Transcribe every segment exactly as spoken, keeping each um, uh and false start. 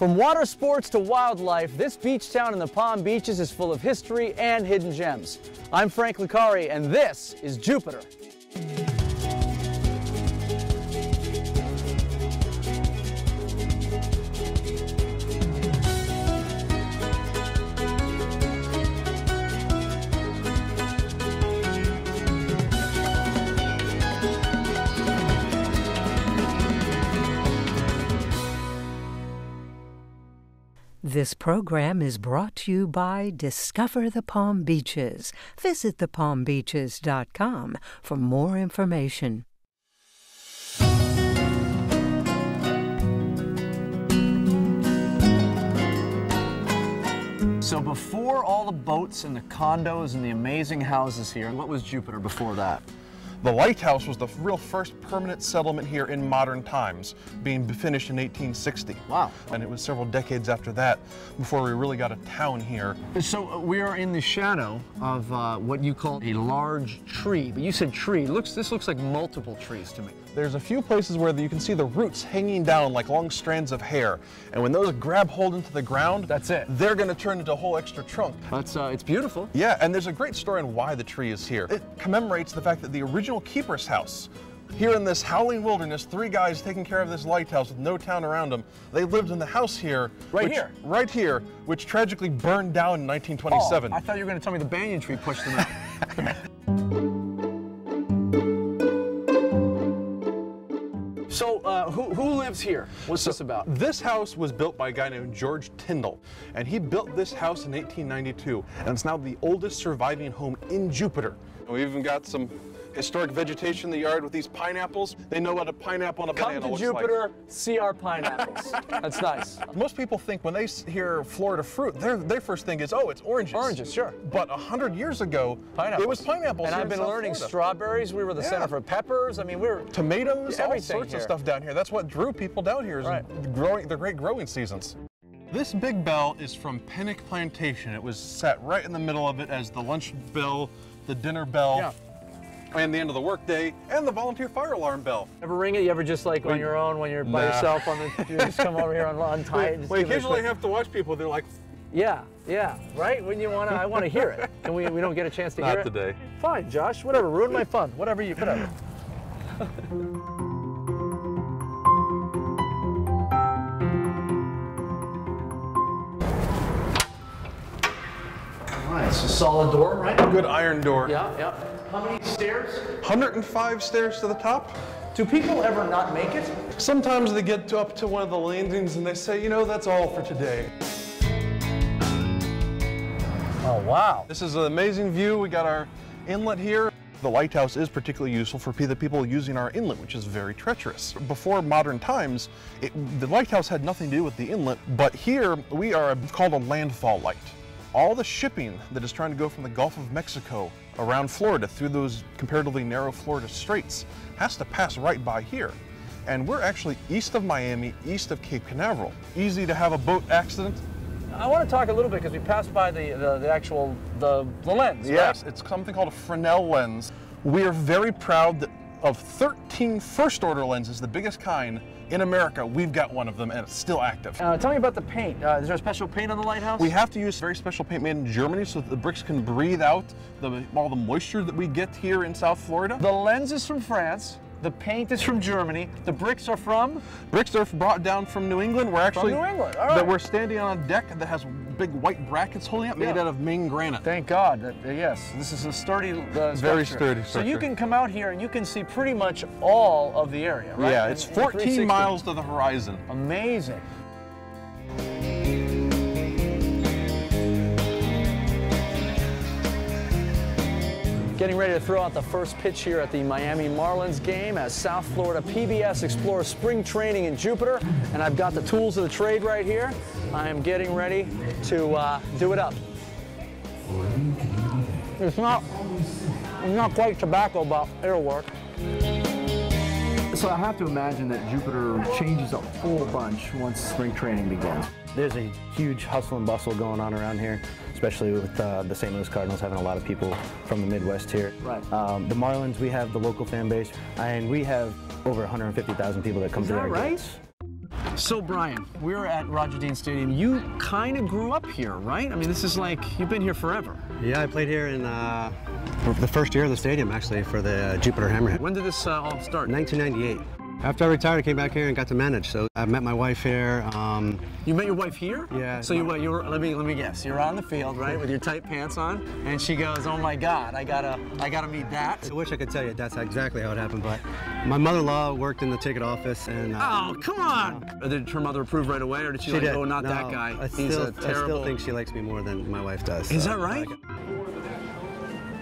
From water sports to wildlife, this beach town in the Palm Beaches is full of history and hidden gems. I'm Frank Licari, and this is Jupiter. This program is brought to you by Discover the Palm Beaches. Visit the palm beaches dot com for more information. So before all the boats and the condos and the amazing houses here, what was Jupiter before that? The lighthouse was the real first permanent settlement here in modern times, being finished in eighteen sixty. Wow. And it was several decades after that before we really got a town here. So we are in the shadow of uh, what you call a large tree. But you said tree. Looks, this looks like multiple trees to me. There's a few places where you can see the roots hanging down like long strands of hair. And when those grab hold into the ground, that's it. They're going to turn into a whole extra trunk. That's, uh, it's beautiful. Yeah, and there's a great story on why the tree is here. It commemorates the fact that the original keeper's house. Here in this howling wilderness, three guys taking care of this lighthouse with no town around them. They lived in the house here. Right which, here? Right here, which tragically burned down in nineteen twenty-seven. Oh, I thought you were going to tell me the banyan tree pushed them out. So, uh, who, who lives here? What's so, this about? This house was built by a guy named George Tyndall, and he built this house in eighteen ninety-two, and it's now the oldest surviving home in Jupiter. We've even got some historic vegetation in the yard with these pineapples. They know what a pineapple and a banana looks like. Come to Jupiter, see our pineapples. That's nice. Most people think when they hear Florida fruit, their, their first thing is, oh, it's oranges. Oranges, sure. But one hundred years ago, pineapples. It was pineapples. And I've been learning strawberries. We were the yeah. center for peppers. I mean, we were tomatoes, all sorts here. of stuff down here. That's what drew people down here is right. growing, the great growing seasons. This big bell is from Pennock Plantation. It was set right in the middle of it as the lunch bell, the dinner bell. Yeah. And the end of the workday, and the volunteer fire alarm bell. Ever ring it? You ever just like on your own, when you're by nah. yourself, on the, you just come over here on untie it? We occasionally have to watch people. They're like, yeah, yeah, right? When you wanna, I want to hear it, and we we don't get a chance to Not hear it. Not today. Fine, Josh. Whatever. Ruin my fun. Whatever you. Whatever. All right, it's a solid door, right? Good iron door. Yeah, yeah. How many stairs? one hundred five stairs to the top. Do people ever not make it? Sometimes they get up to one of the landings and they say, you know, that's all for today. Oh, wow. This is an amazing view. We got our inlet here. The lighthouse is particularly useful for the people using our inlet, which is very treacherous. Before modern times, it, the lighthouse had nothing to do with the inlet, but here we are called a landfall light. All the shipping that is trying to go from the Gulf of Mexico around Florida through those comparatively narrow Florida straits has to pass right by here. And we're actually east of Miami, east of Cape Canaveral. Easy to have a boat accident. I want to talk a little bit because we passed by the, the, the actual, the, the lens. Yes, right? It's something called a Fresnel lens. We are very proud that of thirteen first order lenses, the biggest kind in America, we've got one of them and it's still active. Uh, tell me about the paint. Uh, is there a special paint on the lighthouse? We have to use very special paint made in Germany so that the bricks can breathe out the, all the moisture that we get here in South Florida. The lens is from France. The paint is from Germany. The bricks are from? Bricks are brought down from New England. We're actually from New England. All right. That we're standing on a deck that has big white brackets holding up, made yeah. out of Ming granite. Thank God. That, uh, yes, this is a sturdy. Uh, Very sturdy. Structure. So you can come out here and you can see pretty much all of the area, right? Yeah, it's fourteen miles to the horizon. Amazing. Getting ready to throw out the first pitch here at the Miami Marlins game as South Florida P B S explores spring training in Jupiter. And I've got the tools of the trade right here. I am getting ready to uh, do it up. It's not, it's not quite tobacco, but it'll work. So I have to imagine that Jupiter changes a whole bunch once spring training begins. There's a huge hustle and bustle going on around here, especially with uh, the Saint Louis Cardinals having a lot of people from the Midwest here. Right. Um, the Marlins, we have the local fan base, and we have over one hundred fifty thousand people that come through our gates. Is that right? So, Brian, we're at Roger Dean Stadium. You kind of grew up here, right? I mean, this is like, you've been here forever. Yeah, I played here in uh, the first year of the stadium, actually, for the uh, Jupiter Hammerheads. When did this uh, all start? nineteen ninety-eight. After I retired, I came back here and got to manage. So I met my wife here. Um, you met your wife here? Yeah. So you were, you were, let me let me guess. You're on the field, right, with your tight pants on, and she goes, "Oh my God, I gotta I gotta meet that." I wish I could tell you that's exactly how it happened, but my mother-in-law worked in the ticket office, and uh, oh come on! You know, did her mother approve right away, or did she, she like, did. "Oh, not no, that guy"? I still, He's a terrible... I still think she likes me more than my wife does. So. Is that right?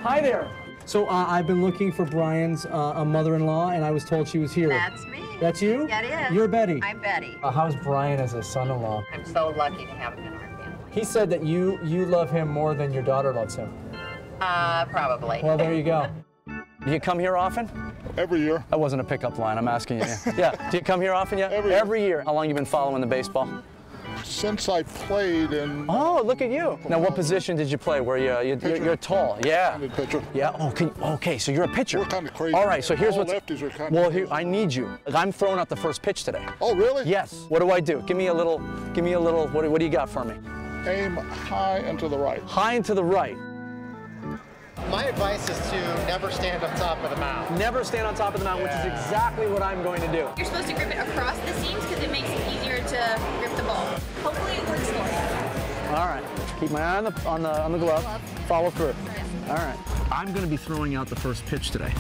Hi there. So uh, I've been looking for Brian's uh, mother-in-law, and I was told she was here. That's me. That's you? That is. You're Betty. I'm Betty. Uh, how's Brian as a son-in-law? I'm so lucky to have him in our family. He said that you you love him more than your daughter loves him. Uh, probably. Well, there you go. Do you come here often? Every year. That wasn't a pickup line. I'm asking you. Yeah. Do you come here often yet? Every year. Every year. How long have you been following the baseball? Since I played in... Oh, look at you. Now, what position did you play? Were you, you, you're, you're tall, yeah. Pitcher. Yeah, oh, can, okay, so you're a pitcher. We're kind of crazy. All right, so here's what's... lefties are kind well, here, I need you. I'm throwing out the first pitch today. Oh, really? Yes. What do I do? Give me a little, give me a little, what do, what do you got for me? Aim high and to the right. High and to the right. My advice is to never stand on top of the mound. Never stand on top of the mound, yeah. Which is exactly what I'm going to do. You're supposed to grip it across the seams because it makes it easier to grip the ball. Hopefully it works for you. All right. Keep my eye on the on the on the glove. Follow through. All right. I'm going to be throwing out the first pitch today.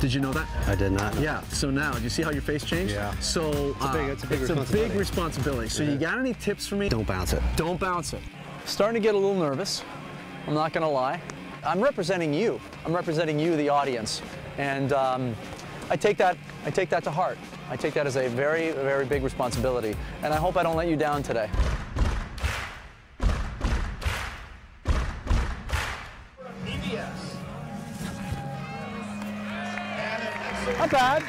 Did you know that? I did not know. Yeah. So now, do you see how your face changed? Yeah. So uh, it's a big, it's a big it's responsibility. It's a big responsibility. So yeah. You got any tips for me? Don't bounce it. Don't bounce it. Starting to get a little nervous. I'm not going to lie. I'm representing you. I'm representing you, the audience, and um, I take that. I take that to heart. I take that as a very, very big responsibility, and I hope I don't let you down today. Not bad.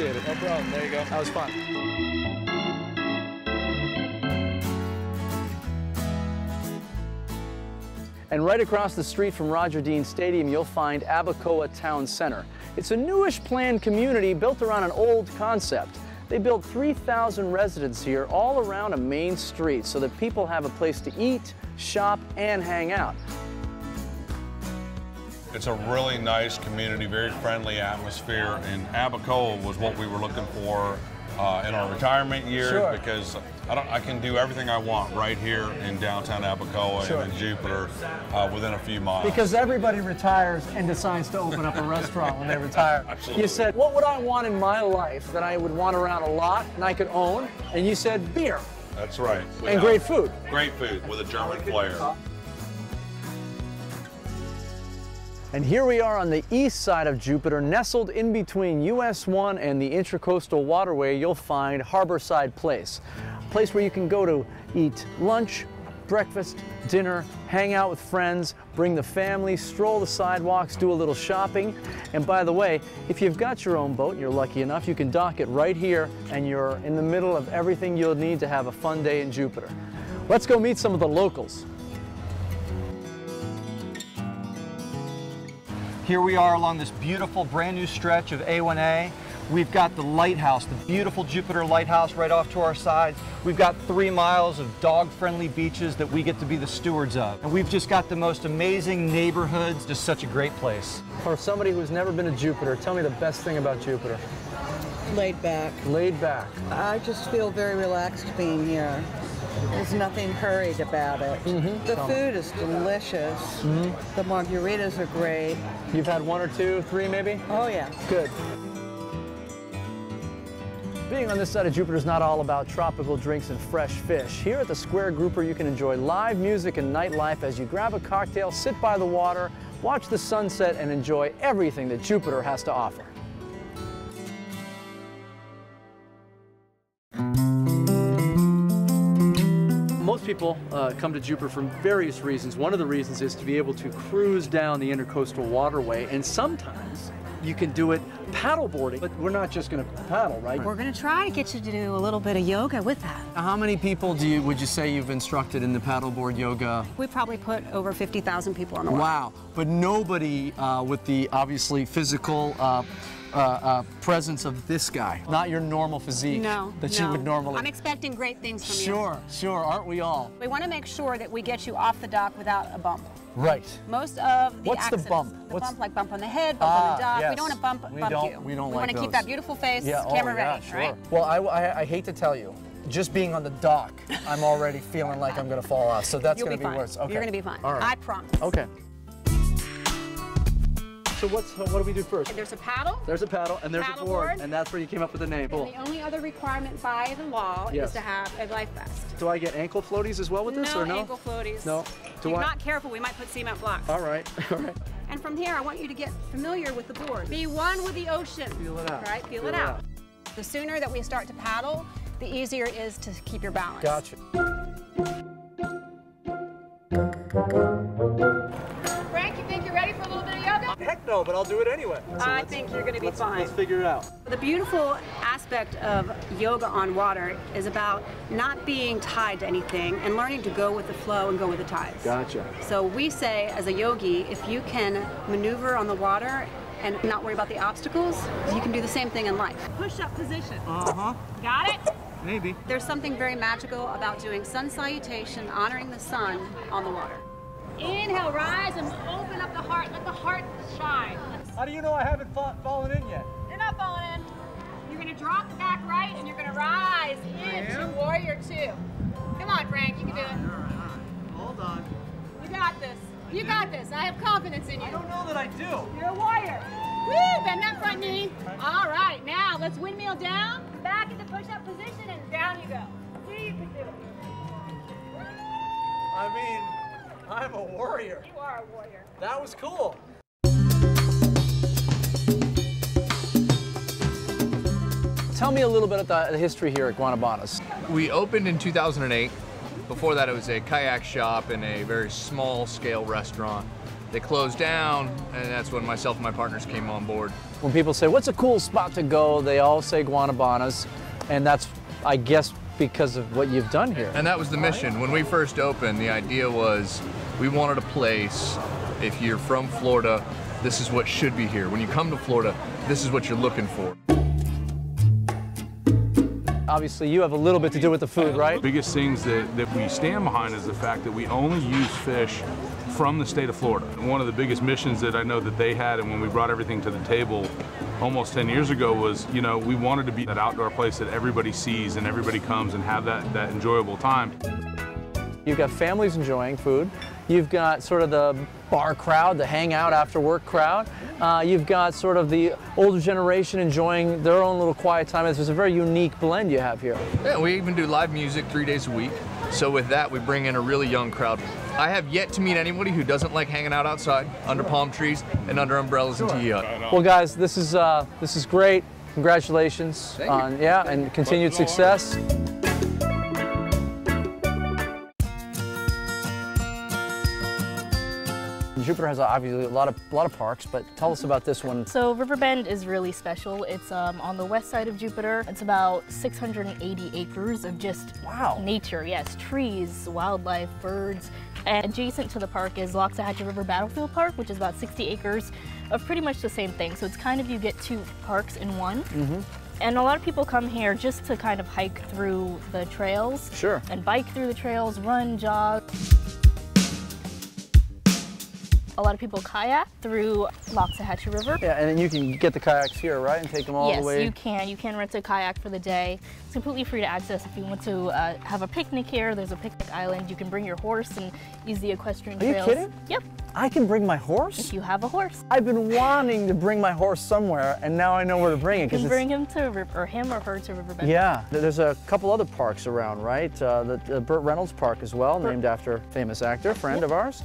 No problem. There you go. That was fun. And right across the street from Roger Dean Stadium, you'll find Abacoa Town Center. It's a newish planned community built around an old concept. They built three thousand residents here all around a main street so that people have a place to eat, shop, and hang out. It's a really nice community, very friendly atmosphere, and Abacoa was what we were looking for uh, in our retirement years, sure. because I, don't, I can do everything I want right here in downtown Abacoa sure. and in Jupiter uh, within a few miles. Because everybody retires and decides to open up a restaurant when they retire. Absolutely. You said, what would I want in my life that I would want around a lot and I could own? And you said beer. That's right. We and great food. Great food with a German flair. And here we are on the east side of Jupiter, nestled in between U S one and the Intracoastal Waterway, you'll find Harborside Place. Place where you can go to eat lunch, breakfast, dinner, hang out with friends, bring the family, stroll the sidewalks, do a little shopping. And by the way, if you've got your own boat and you're lucky enough, you can dock it right here and you're in the middle of everything you'll need to have a fun day in Jupiter. Let's go meet some of the locals. Here we are along this beautiful brand new stretch of A one A. We've got the lighthouse, the beautiful Jupiter Lighthouse right off to our sides. We've got three miles of dog-friendly beaches that we get to be the stewards of. And we've just got the most amazing neighborhoods, just such a great place. For somebody who's never been to Jupiter, tell me the best thing about Jupiter. Laid back. Laid back. I just feel very relaxed being here. There's nothing hurried about it. Mm-hmm. The food is delicious. Mm-hmm. The margaritas are great. You've had one or two, three maybe? Oh yeah. Good. Being on this side of Jupiter is not all about tropical drinks and fresh fish. Here at the Square Grouper, you can enjoy live music and nightlife as you grab a cocktail, sit by the water, watch the sunset, and enjoy everything that Jupiter has to offer. Most people uh, come to Jupiter for various reasons. One of the reasons is to be able to cruise down the Intracoastal Waterway, and sometimes you can do it paddle boarding, but we're not just going to paddle, right? We're going to try to get you to do a little bit of yoga with that. How many people do you would you say you've instructed in the paddleboard yoga? We probably put over fifty thousand people on the water. Wow, but nobody uh, with the obviously physical uh, uh, uh, presence of this guy. Not your normal physique no, that no. you would normally. I'm expecting great things from sure, you. Sure, sure, aren't we all? We want to make sure that we get you off the dock without a bump. Right. Most of the What's accidents, the bump? The What's bump, like bump on the head, bump ah, on the dock. Yes. We don't want to bump, bump we don't, you. We don't we like want to keep that beautiful face, yeah, camera oh, yeah, ready, sure. right? Well, I, I, I hate to tell you, just being on the dock, I'm already feeling like I'm going to fall off. So that's going to be, be worse. Okay. You're going to be fine. All right. I promise. Okay. So what's, what do we do first? There's a paddle. There's a paddle, and there's paddle a board, board, and that's where you came up with the name. And cool. The only other requirement by the law yes. is to have a life vest. Do I get ankle floaties as well with this, no or no? No ankle floaties. No. Do if I... not careful, we might put cement blocks. All right, all right. And from here, I want you to get familiar with the board. Be one with the ocean. Feel it out. Right, feel, feel it, it out. out. The sooner that we start to paddle, the easier it is to keep your balance. Gotcha. Frank, you think you're ready for a little bit of yoga? Heck no, but I'll do it anyway. So I think you're going to be let's, fine. Let's figure it out. The beautiful aspect of yoga on water is about not being tied to anything and learning to go with the flow and go with the tides. Gotcha. So we say, as a yogi, if you can maneuver on the water and not worry about the obstacles, you can do the same thing in life. Push-up position. Uh-huh. Got it? Maybe. There's something very magical about doing sun salutation, honoring the sun on the water. Inhale, rise, and open up the heart. Let the heart shine. How do you know I haven't fa fallen in yet? You're not falling in. You're going to drop the back right, and you're going to rise into warrior two. Come on, Frank. You can do it. All right, all right. Hold on. You got this. You got this. I have confidence in you. I don't know that I do. You're a warrior. Woo! Bend that front knee. All right, now let's windmill down, back into push-up position, and down you go. See, you can do it. I mean, I'm a warrior. You are a warrior. That was cool. Tell me a little bit about the history here at Guanabanas. We opened in two thousand eight. Before that, it was a kayak shop and a very small-scale restaurant. They closed down, and that's when myself and my partners came on board. When people say, what's a cool spot to go, they all say Guanabanas, and that's, I guess, because of what you've done here. And that was the mission. When we first opened, the idea was we wanted a place, if you're from Florida, this is what should be here. When you come to Florida, this is what you're looking for. Obviously, you have a little bit to do with the food, right? The biggest things that, that we stand behind is the fact that we only use fish from the state of Florida. One of the biggest missions that I know that they had, and when we brought everything to the table almost ten years ago, was, you know, we wanted to be that outdoor place that everybody sees and everybody comes and have that, that enjoyable time. You've got families enjoying food. You've got sort of the bar crowd, the hang out after work crowd. Uh, you've got sort of the older generation enjoying their own little quiet time. It's a very unique blend you have here. Yeah, we even do live music three days a week. So with that, we bring in a really young crowd. I have yet to meet anybody who doesn't like hanging out outside under palm trees and under umbrellas and tee up. Well, guys, this is uh, this is great. Congratulations. Thank on you. Yeah, and continued success. Jupiter has obviously a lot of a lot of parks, but tell us about this one. So Riverbend is really special. It's um, on the west side of Jupiter. It's about six hundred eighty acres of just wow. nature. Yes, trees, wildlife, birds. And adjacent to the park is Loxahatchee River Battlefield Park, which is about sixty acres of pretty much the same thing. So it's kind of you get two parks in one. Mm-hmm. And a lot of people come here just to kind of hike through the trails. Sure. And bike through the trails, run, jog. A lot of people kayak through Loxahatchee River. Yeah, and then you can get the kayaks here, right, and take them all yes, the way? Yes, you can. You can rent a kayak for the day. It's completely free to access. If you want to uh, have a picnic here, there's a picnic island. You can bring your horse and use the equestrian trails. Are you kidding? Yep. I can bring my horse? If you have a horse. I've been wanting to bring my horse somewhere, and now I know where to bring it. You can it's... bring him to, or him or her to Riverbend. Yeah. There's a couple other parks around, right? Uh, the, the Burt Reynolds Park as well, Burt. Named after a famous actor, friend yep. of ours.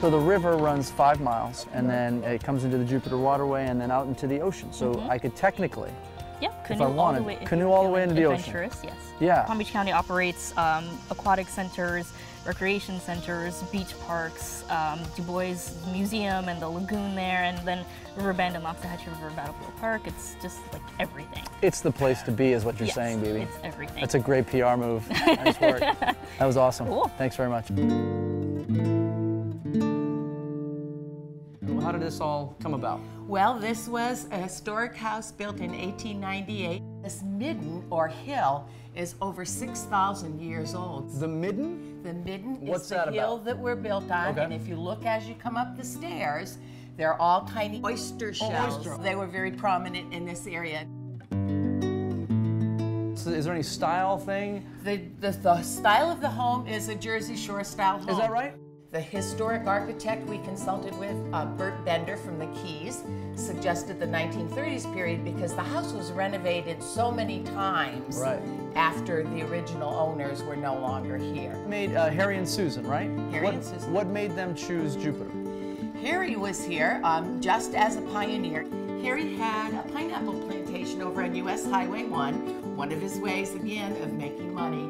So the river runs five miles, and then it comes into the Jupiter waterway, and then out into the ocean. So mm-hmm. I could technically, yeah, canoe if I wanted, all the way, canoe all the way into the ocean. Adventurous, yes. Yeah. Palm Beach County operates um, aquatic centers, recreation centers, beach parks, um, Du Bois Museum, and the lagoon there, and then Riverbend and Loxahatchee River Battlefield Park. It's just like everything. It's the place to be, is what you're yes, saying, baby. It's everything. That's a great P R move. Nice work. That was awesome. Cool. Thanks very much. How did this all come about? Well, this was a historic house built in eighteen ninety-eight. This midden, or hill, is over six thousand years old. The midden? The midden What's is the that hill about? that we're built on, okay. and if you look as you come up the stairs, they're all tiny oyster shells. Oyster. They were very prominent in this area. So is there any style thing? The, the, the style of the home is a Jersey Shore style home. Is that right? The historic architect we consulted with, uh, Burt Bender from the Keys, suggested the nineteen thirties period because the house was renovated so many times right. after the original owners were no longer here. Made uh, Harry and Susan, right? Harry what, and Susan. What made them choose Jupiter? Harry was here um, just as a pioneer. Harry had a pineapple plantation over on U S Highway one, one of his ways, again, of making money.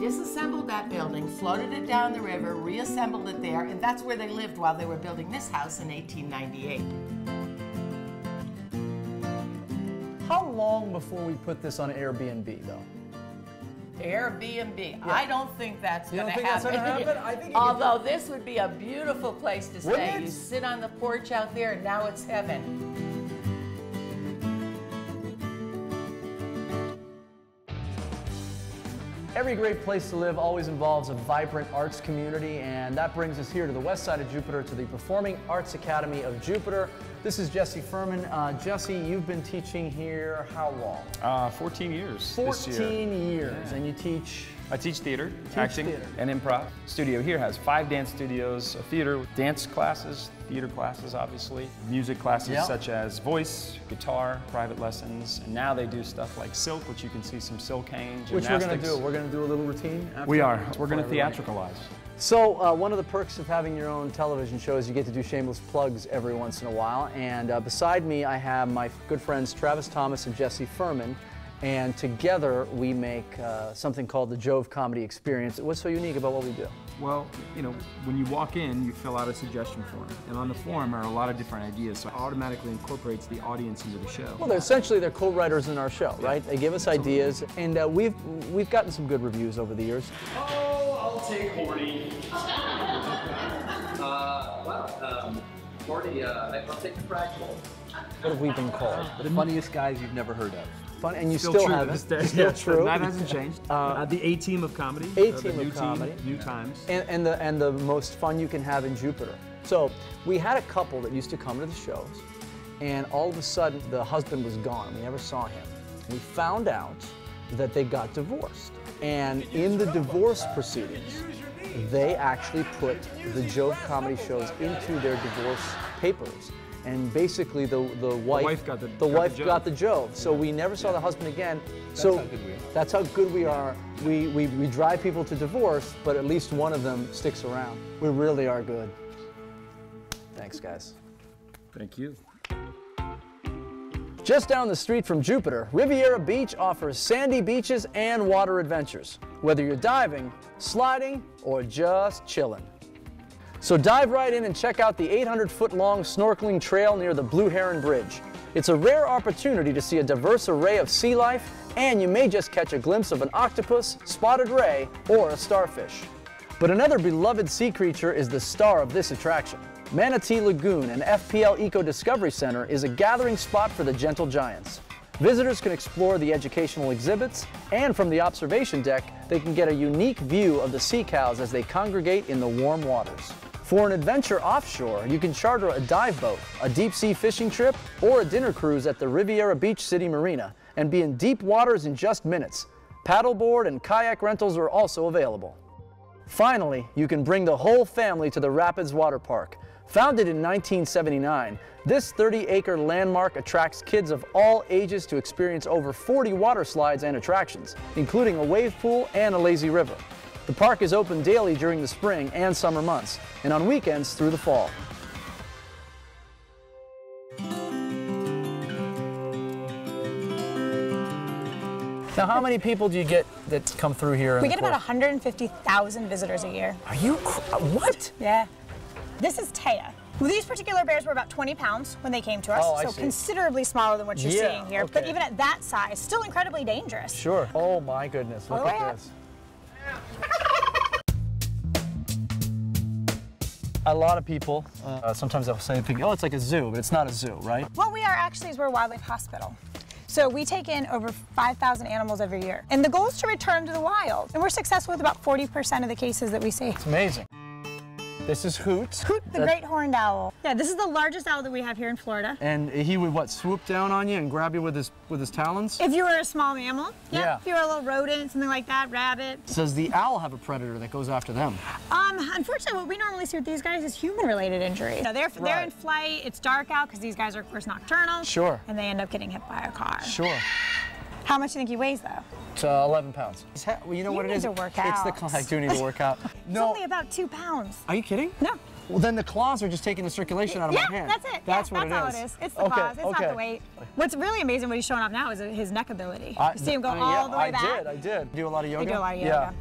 Disassembled that building, floated it down the river, reassembled it there, and that's where they lived while they were building this house in eighteen ninety-eight. How long before we put this on Airbnb, though? Airbnb. Yeah. I don't think that's going to happen. happen? I think Although could... this would be a beautiful place to Wouldn't stay. It? You sit on the porch out there, and now it's heaven. Every great place to live always involves a vibrant arts community, and that brings us here to the west side of Jupiter to the Performing Arts Academy of Jupiter. This is Jesse Furman. Uh, Jesse, you've been teaching here how long? Uh, fourteen years. fourteen years, yeah. And you teach? I teach theater, teach acting, theater. and improv. Studio here has five dance studios, a theater, dance classes, theater classes, obviously, music classes yep. such as voice, guitar, private lessons, and now they do stuff like silk, which you can see some silk hanging, gymnastics. Which we're going to do. We're going to do a little routine. After we are. We're going to theatricalize. So uh, one of the perks of having your own television show is you get to do shameless plugs every once in a while, and uh, beside me I have my good friends Travis Thomas and Jesse Furman, and together we make uh, something called the Jove Comedy Experience. What's so unique about what we do? Well, you know, when you walk in, you fill out a suggestion form, and on the form are a lot of different ideas, so it automatically incorporates the audience into the show. Well, they're essentially they're co-writers in our show, yeah. right? They give us Absolutely. ideas, and uh, we've we've gotten some good reviews over the years. Oh, I'll take horny. uh, well, um, horny. Uh, I'll take the fractal. What have we been called? The funniest guys you've never heard of. Fun, and you still, still have it. Still yeah, true. That hasn't changed. Uh, uh, the A-team of comedy. A-team uh, of comedy. Team, new yeah. times. And, and, the, and the most fun you can have in Jupiter. So we had a couple that used to come to the shows, and all of a sudden the husband was gone. We never saw him. We found out that they got divorced. And in the divorce proceedings, they actually put the Jove comedy shows into their divorce papers. And basically, the the wife, the wife got the, the got wife the got the Jove. So yeah. we never saw yeah. the husband again. That's so how good we are. That's how good we are. We, we we drive people to divorce, but at least one of them sticks around. We really are good. Thanks, guys. Thank you. Just down the street from Jupiter, Riviera Beach offers sandy beaches and water adventures. Whether you're diving, sliding, or just chilling. So dive right in and check out the eight hundred foot long snorkeling trail near the Blue Heron Bridge. It's a rare opportunity to see a diverse array of sea life, and you may just catch a glimpse of an octopus, spotted ray, or a starfish. But another beloved sea creature is the star of this attraction. Manatee Lagoon and F P L Eco Discovery Center is a gathering spot for the gentle giants. Visitors can explore the educational exhibits, and from the observation deck, they can get a unique view of the sea cows as they congregate in the warm waters. For an adventure offshore, you can charter a dive boat, a deep-sea fishing trip, or a dinner cruise at the Riviera Beach City Marina, and be in deep waters in just minutes. Paddleboard and kayak rentals are also available. Finally, you can bring the whole family to the Rapids Water Park. Founded in nineteen seventy-nine, this thirty acre landmark attracts kids of all ages to experience over forty water slides and attractions, including a wave pool and a lazy river. The park is open daily during the spring and summer months, and on weekends through the fall. Now, how many people do you get that come through here? We get about one hundred fifty thousand visitors a year. Are you, what? Yeah. This is Taya. These particular bears were about twenty pounds when they came to us, oh, so considerably smaller than what you're yeah, seeing here. Okay. But even at that size, still incredibly dangerous. Sure. Oh my goodness, look oh, at yeah. this. A lot of people, uh, sometimes they'll say, think, oh, it's like a zoo, but it's not a zoo, right? What we are actually is we're a wildlife hospital. So we take in over five thousand animals every year. And the goal is to return to the wild. And we're successful with about forty percent of the cases that we see. It's amazing. This is Hoot. Hoot, the That's... great horned owl. Yeah, this is the largest owl that we have here in Florida. And he would, what, swoop down on you and grab you with his with his talons? If you were a small mammal. Yeah. yeah. If you were a little rodent, something like that, rabbit. Does the owl have a predator that goes after them? Um, unfortunately, what we normally see with these guys is human-related injury. So they're, right. they're in flight, it's dark out, because these guys are, of course, nocturnal. Sure. And they end up getting hit by a car. Sure. How much do you think he weighs, though? It's uh, eleven pounds. Well, you know you what it is? You need to work out. It's the, I do need to work out. No. It's only about two pounds. Are you kidding? No. Well, then the claws are just taking the circulation out of yeah, my hand. That's it. That's yeah, what that's it is. That's all it is. It's the okay, claws. It's okay. not the weight. What's really amazing what he's showing off now is his neck ability. I, you see him go I mean, all yeah, the way I back. I did. I did. Do a lot of yoga. You do a lot of yoga. Yeah.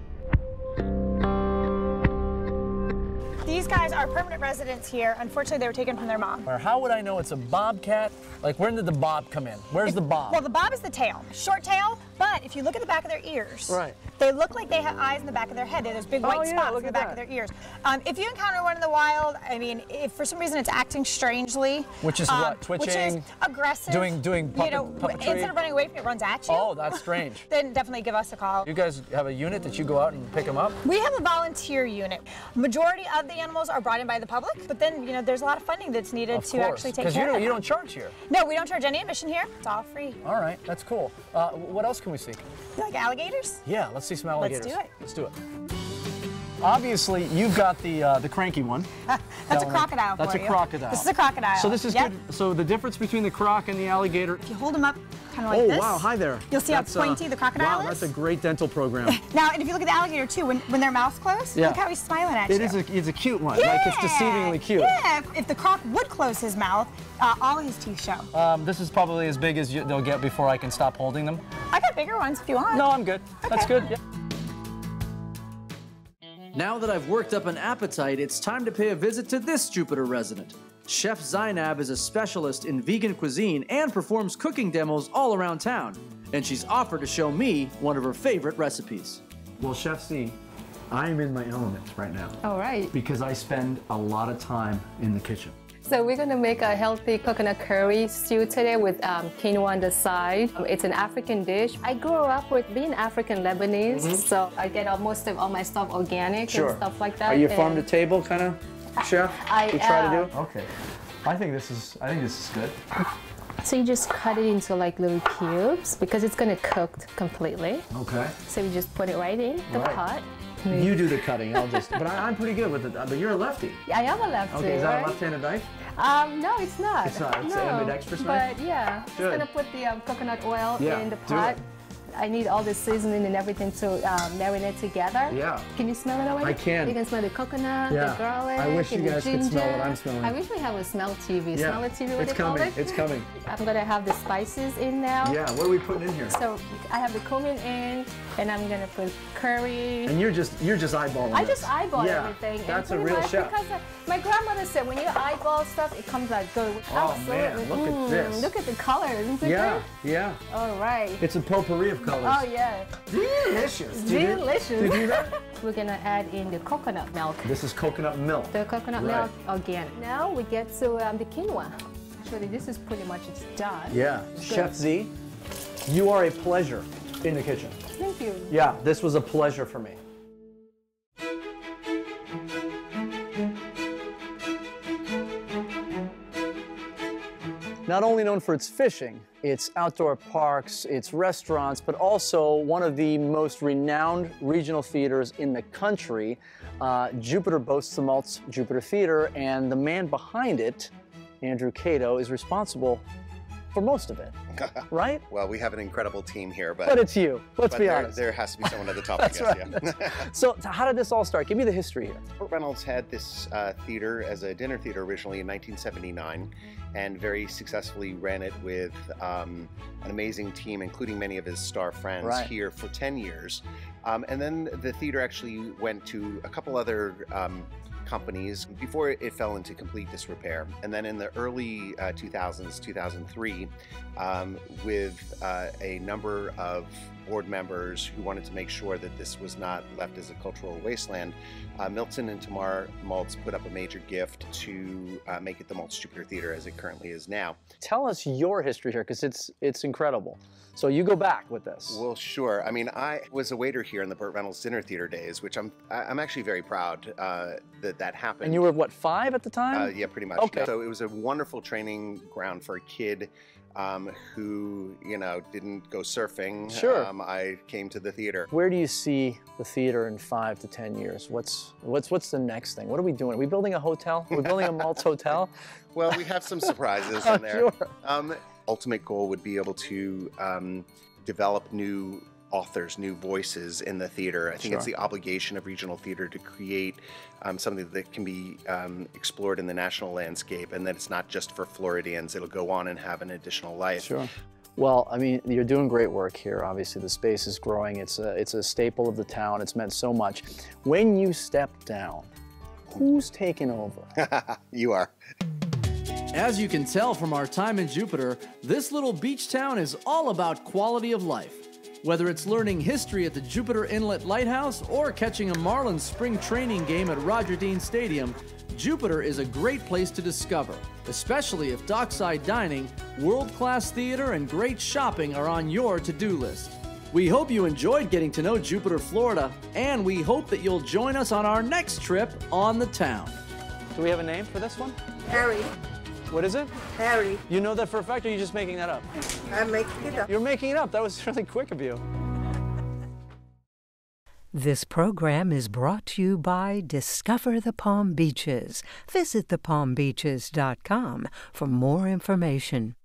These guys are permanent residents here. Unfortunately, they were taken from their mom. Or how would I know it's a bobcat? Like, when did the bob come in? Where's it's, the bob? Well, the bob is the tail. Short tail, but if you look at the back of their ears, right. they look like they have eyes in the back of their head. They're those big white oh, yeah, spots in the back that. of their ears. Um, if you encounter one in the wild, I mean, if for some reason it's acting strangely. Which is um, what? Twitching? Which is aggressive. Doing, doing puppet, you know, puppetry? Instead of running away from it, it runs at you. Oh, that's strange. Then definitely give us a call. You guys have a unit that you go out and pick them up? We have a volunteer unit. Majority of the animals are brought in by the public, but then, you know, there's a lot of funding that's needed of to course, actually take care you of them. You don't charge here. No, we don't charge any admission here. It's all free. All right, that's cool. Uh, what else can we see? You like alligators? Yeah, let's see some alligators. Let's do it. Let's do it. Obviously, you've got the uh, the cranky one. that's that a one. crocodile That's for a you. crocodile. This is a crocodile. So this is yep. good. So the difference between the croc and the alligator. If you hold them up kind of like oh, this. Oh, wow, hi there. You'll see that's, how pointy uh, the crocodile wow, is. Wow, that's a great dental program. Now, and if you look at the alligator, too, when, when their mouth's closed, yeah. look how he's smiling at it you. It is a, it's a cute one. Yeah. Like, it's deceivingly cute. Yeah, if, if the croc would close his mouth, uh, all his teeth show. Um, this is probably as big as you, they'll get before I can stop holding them. I got bigger ones if you want. No, I'm good. Okay. That's good. Yeah. Now that I've worked up an appetite, it's time to pay a visit to this Jupiter resident. Chef Zainab is a specialist in vegan cuisine and performs cooking demos all around town. And she's offered to show me one of her favorite recipes. Well, Chef Z, I am in my element right now. All right. Because I spend a lot of time in the kitchen. So we're going to make a healthy coconut curry stew today with um, quinoa on the side. It's an African dish. I grew up with being African Lebanese, mm-hmm. so I get almost of all my stuff organic sure. and stuff like that. Are you and farm to table kind of chef? I you try uh, to do. Okay, I think this is. I think this is good. So you just cut it into like little cubes because it's going to cook completely. Okay. So you just put it right in the right. pot. Me. You do the cutting, I'll just, but I, I'm pretty good with it, but you're a lefty. I am a lefty, Okay, is that right? a left-handed knife? Um, no, it's not. It's not, it's no, an ambidextrous knife? But yeah, good. I'm just gonna put the um, coconut oil yeah, in the pot. I need all the seasoning and everything to um, marinate together. Yeah. Can you smell it already? I can. You can smell the coconut, yeah. the garlic, I wish you guys could smell what I'm smelling. I wish we have a smell T V. Yeah. Smell a T V, what it's they coming. call it? It's coming. I'm going to have the spices in now. Yeah, what are we putting in here? So I have the cumin in, and I'm going to put curry. And you're just you're just eyeballing I this. just eyeball yeah. everything. Yeah, that's a real chef. Because I, my grandmother said when you eyeball stuff, it comes out good. Oh, Absolutely. man, look mm, at this. Look at the color, isn't it Yeah, good? yeah. All right. It's a potpourri of colors. Oh, yeah. Delicious. Delicious. Did you know? We're going to add in the coconut milk. This is coconut milk. The coconut right. milk, organic. Now we get to um, the quinoa. Actually, this is pretty much it's done. Yeah. It's Chef Z, you are a pleasure in the kitchen. Thank you. Yeah, this was a pleasure for me. Not only known for its fishing, its outdoor parks, its restaurants, but also one of the most renowned regional theaters in the country. Uh, Jupiter boasts the Maltz Jupiter Theater, and the man behind it, Andrew Cato, is responsible for most of it, right? Well, we have an incredible team here, but... But it's you, let's be there, honest. There has to be someone at the top, I guess, right. yeah. So how did this all start? Give me the history here. Burt Reynolds had this uh, theater as a dinner theater originally in nineteen seventy-nine. And very successfully ran it with um, an amazing team, including many of his star friends right. here for ten years. Um, and then the theater actually went to a couple other um, companies before it fell into complete disrepair. And then in the early uh, two thousands, two thousand three, um, with uh, a number of board members who wanted to make sure that this was not left as a cultural wasteland, uh, Milton and Tamar Maltz put up a major gift to uh, make it the Maltz Jupiter Theater as it currently is now. Tell us your history here, because it's, it's incredible. So you go back with this. Well, sure. I mean, I was a waiter here in the Burt Reynolds Dinner Theater days, which I'm, I'm actually very proud uh, that that happened. And you were, what, five at the time? Uh, yeah, pretty much. Okay. So it was a wonderful training ground for a kid Um, who, you know, didn't go surfing. Sure. Um, I came to the theater. Where do you see the theater in five to ten years? What's what's what's the next thing? What are we doing? Are we building a hotel? Are we building a Maltz hotel? Well, we have some surprises in there. Sure. Um, ultimate goal would be able to um, develop new authors, new voices in the theater. I think sure. It's the obligation of regional theater to create um, something that can be um, explored in the national landscape, and that it's not just for Floridians. It'll go on and have an additional life. Sure. Well, I mean, you're doing great work here. Obviously, the space is growing. It's a, it's a staple of the town. It's meant so much. When you step down, who's taking over? You are. As you can tell from our time in Jupiter, this little beach town is all about quality of life. Whether it's learning history at the Jupiter Inlet Lighthouse or catching a Marlins spring training game at Roger Dean Stadium, Jupiter is a great place to discover, especially if dockside dining, world-class theater, and great shopping are on your to-do list. We hope you enjoyed getting to know Jupiter, Florida, and we hope that you'll join us on our next trip on the town. Do we have a name for this one? Harry. What is it? Harry. You know that for a fact, or are you just making that up? I'm making it up. You're making it up. That was really quick of you. This program is brought to you by Discover the Palm Beaches. Visit the palm beaches dot com for more information.